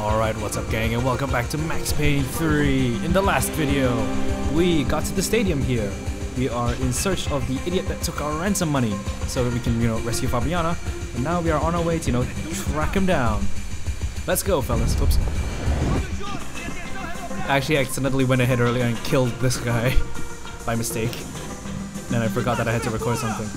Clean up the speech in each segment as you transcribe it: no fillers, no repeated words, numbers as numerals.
Alright, what's up gang, and welcome back to Max Payne 3. In the last video, we got to the stadium here. We are in search of the idiot that took our ransom money, so that we can, rescue Fabiana. And now we are on our way to, track him down. Let's go, fellas. Whoops. I actually accidentally went ahead earlier and killed this guy by mistake. And then I forgot that I had to record something.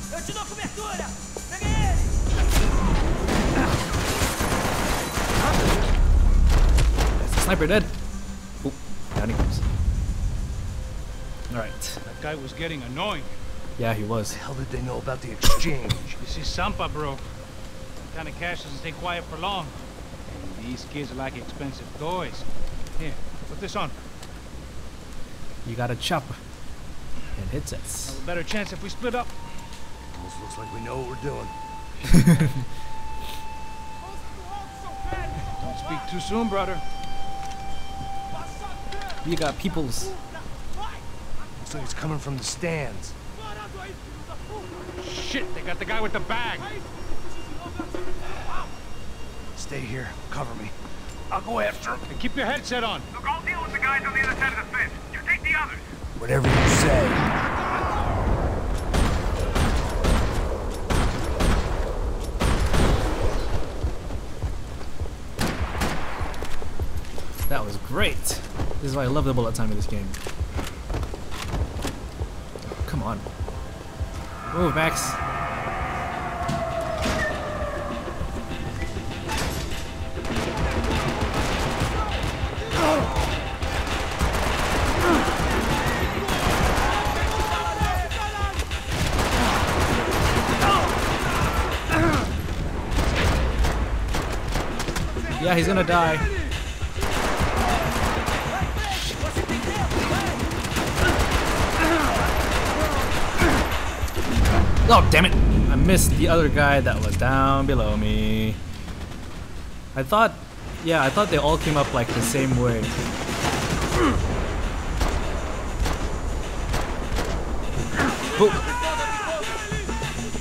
Sniper dead. Oop, down he goes. Alright. That guy was getting annoying. Yeah, he was. What the hell did they know about the exchange? This is Sampa, bro. That kind of cash doesn't stay quiet for long. And these kids like expensive toys. Here, put this on. You got a chopper. And hits us. Have a better chance if we split up. Almost looks like we know what we're doing. Don't speak too soon, brother. You got peoples. Looks like it's coming from the stands. Shit, they got the guy with the bag. Stay here, cover me. I'll go after him. And keep your headset on. Look, I'll deal with the guys on the other side of the fence. You take the others. Whatever you say. That was great. This is why I love the bullet time in this game. Oh, come on. Move, Max. Yeah, he's gonna die. Oh, damn it! I missed the other guy that was down below me. I thought they all came up like the same way. Boop.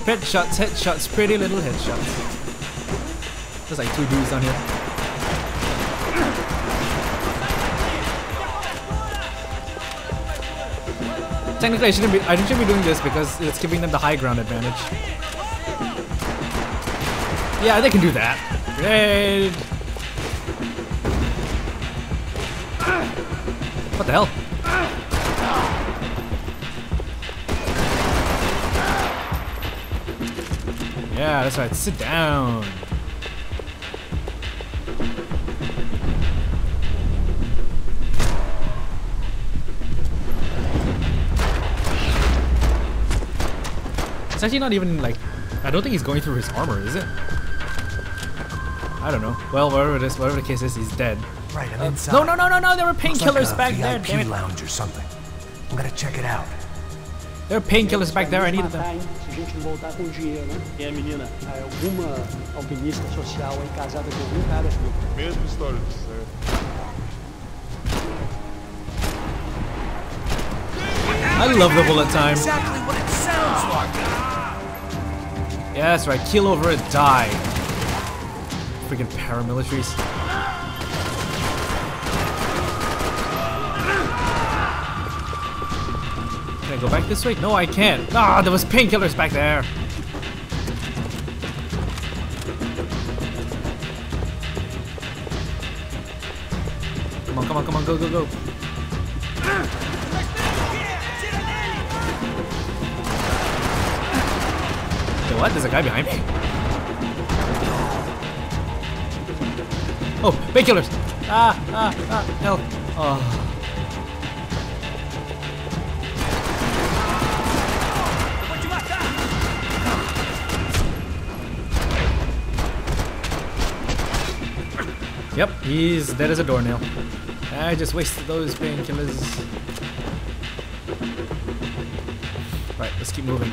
Headshots, pretty little headshots. There's like two dudes down here. Technically, I shouldn't be doing this because it's giving them the high ground advantage. Yeah, they can do that. Great. What the hell? Yeah, that's right. Sit down. It's actually not even like, I don't think he's going through his armor, is it? I don't know. Well, whatever the case is, he's dead. Right, I'm inside. No, there were painkillers back there, damn it. Lounge or something. I'm gonna check it out. There are painkillers back there, I need them. I love the bullet time. Exactly what it sounds like. Yeah, that's right. Keel over it, die. Freaking paramilitaries. Can I go back this way? No, I can't. Ah, there was painkillers back there. Come on, go. What? There's a guy behind me. Oh, painkillers! Help! Oh. Yep, he's dead as a doornail. I just wasted those painkillers. Right, let's keep moving.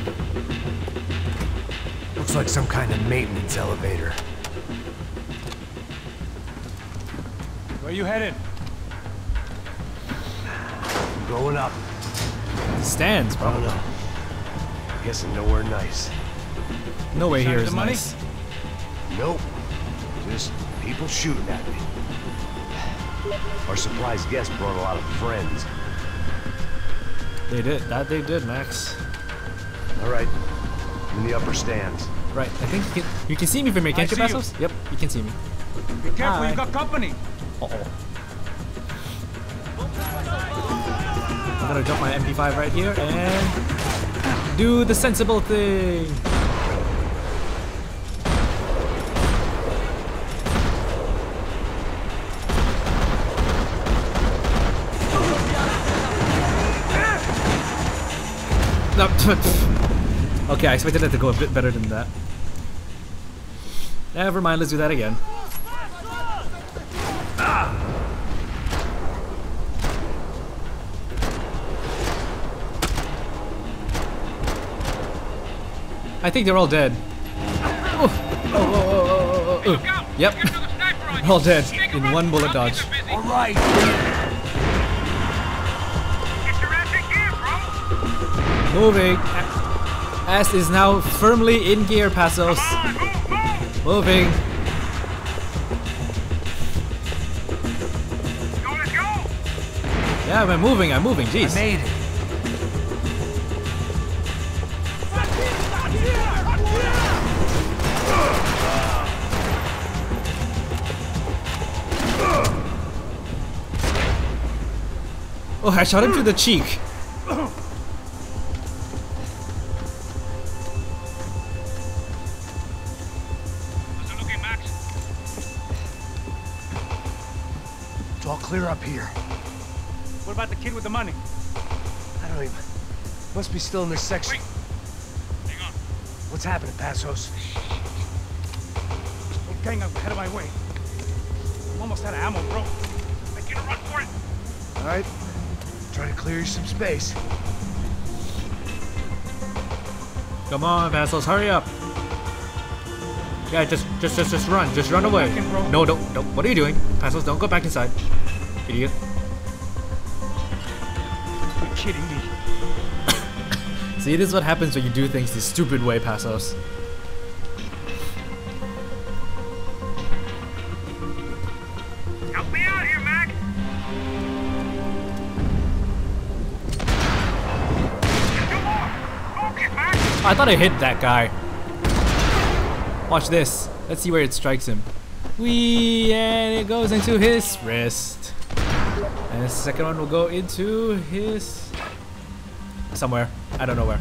Looks like some kind of maintenance elevator. Where are you headed? I'm going up. Stands, bro. I guess nowhere nice. No way here is nice. Nope. Just people shooting at me. Our surprise guest brought a lot of friends. They did. That they did, Max. All right. In the upper stands. Right. I think you can see me from here, can't you, Passos? Yep, you can see me. Be careful, you got company. I'm gonna drop my MP5 right here and do the sensible thing. Okay, I expected it to go a bit better than that. Never mind, let's do that again. I think they're all dead. Yep, all dead in one bullet dodge. All right. Moving. S is now firmly in gear, Passos. Moving. Yeah, we're moving. I'm moving. Jeez. I made it. Oh, I shot him through the cheek. Clear up here. What about the kid with the money? I don't even. Must be still in this section. Wait. Hang on. What's happening, Passos? Don't gang up ahead of my way. I'm almost out of ammo, bro. I can't run for it. All right. Try to clear you some space. Come on, Passos, hurry up. Yeah, just run. Just run away. No, don't. What are you doing, Passos? Don't go back inside. Idiot. You're kidding me. See, this is what happens when you do things the stupid way, Passos. Help me out here, Mac! Focus, Mac! I thought I hit that guy. Watch this. Let's see where it strikes him. Whee! And it goes into his wrist. And the second one will go into his... somewhere. I don't know where.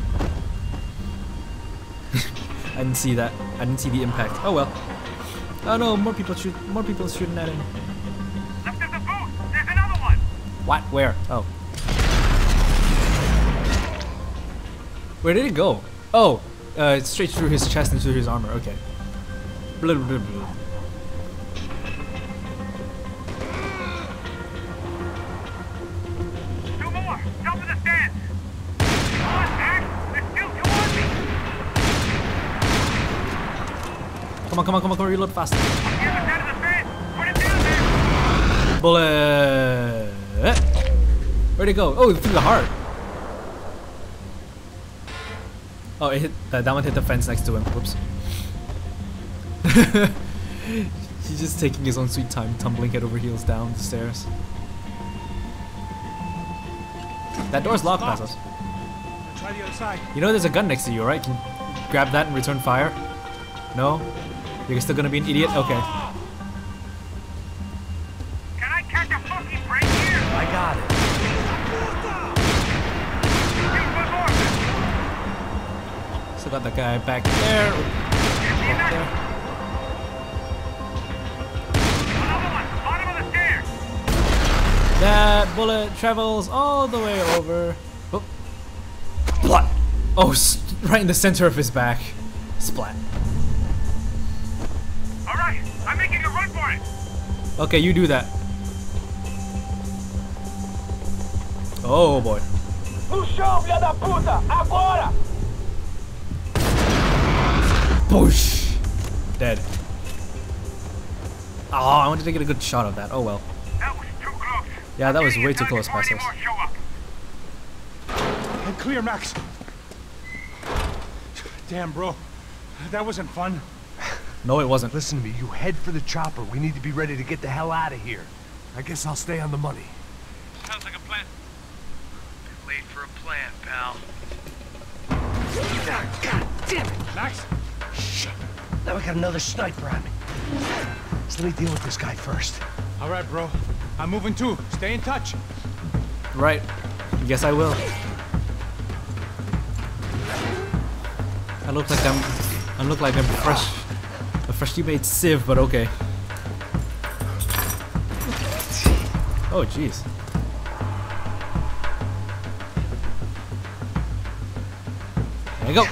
I didn't see that. I didn't see the impact. Oh well. Oh no, more people shooting at him. Left of the boat! There's another one! What? Where? Oh. Where did it go? Oh! It's straight through his chest and through his armor. Okay. Blah, blah, blah. Come on, reload fast. Bullet! Where'd it go? Oh, through the heart. Oh, it hit, that one hit the fence next to him. Whoops. He's just taking his own sweet time, tumbling head over heels down the stairs. That door's locked, Passos. Try the other side. You know there's a gun next to you, right? Can you grab that and return fire? No? You're still gonna be an idiot? Okay. Can I catch a fucking break here? I got it. Still got that guy back there. Another one, bottom of the stairs. That bullet travels all the way over. Oh. What? Oh, right in the center of his back. Splat. I'm making a run for it! Okay, you do that. Oh boy. No chão, filha da puta! Agora! Push! Dead. Oh, I wanted to get a good shot of that. Oh well. That was too close. Yeah, that was way too close, Passos. I'm clear, Max. Damn, bro. That wasn't fun. No, it wasn't. Listen to me, you head for the chopper. We need to be ready to get the hell out of here. I guess I'll stay on the money. Sounds like a plan. Too late for a plan, pal. God damn it! Max? Shit! Now we got another sniper on me. So let me deal with this guy first. All right, bro. I'm moving too. Stay in touch. Right. Yes, I will. I look like I'm a freshly made sieve, but okay. Oh, jeez. There you go.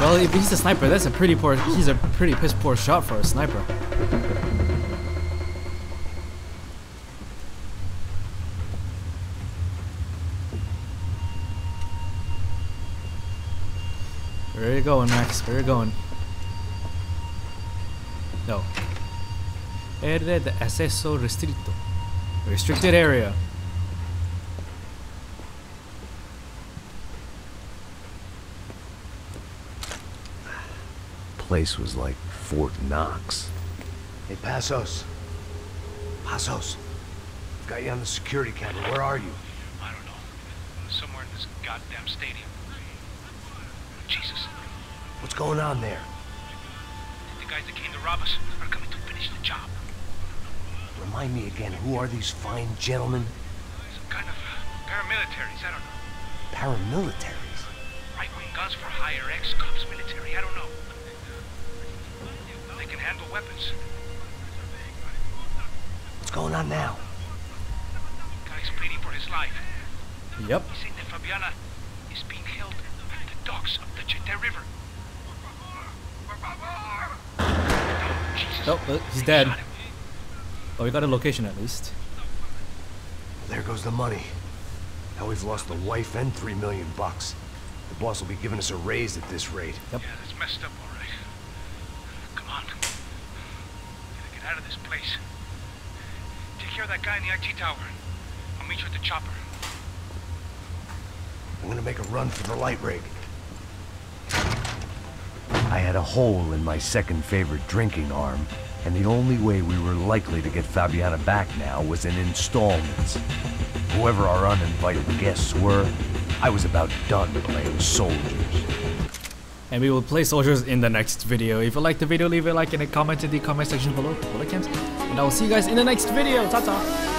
Well, if he's a sniper, that's a pretty poor. He's a pretty piss poor shot for a sniper. Where are you going, Max? Where are you going? No. Area de acceso restricto. Restricted area. Place was like Fort Knox. Hey, Passos. Passos. Got you on the security camera. Where are you? I don't know. Somewhere in this goddamn stadium. Jesus. What's going on there? The guys that came to rob us are coming to finish the job. Remind me again, who are these fine gentlemen? Some kind of paramilitaries, I don't know. Paramilitaries? Right-wing guns for hire, ex-cops military, I don't know. They can handle weapons. What's going on now? The guy's pleading for his life. Yep. He's saying that Fabiana is being held at the docks of the Chete River. Oh, he's dead. Oh, we got a location at least. There goes the money. Now we've lost the wife and $3 million. The boss will be giving us a raise at this rate. Yep. Yeah, that's messed up, all right. Come on. Gotta get out of this place. Take care of that guy in the IT tower. I'll meet you at the chopper. I'm gonna make a run for the light rig. I had a hole in my second favorite drinking arm, and the only way we were likely to get Fabiana back now was in installments. Whoever our uninvited guests were, I was about done playing soldiers. And we will play soldiers in the next video. If you liked the video, leave a like and a comment in the comment section below. And I will see you guys in the next video. Ta-ta!